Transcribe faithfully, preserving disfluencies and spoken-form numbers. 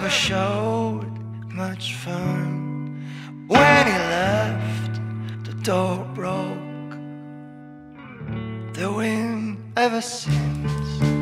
never showed much fun. When he left, the door broke. The wind ever since.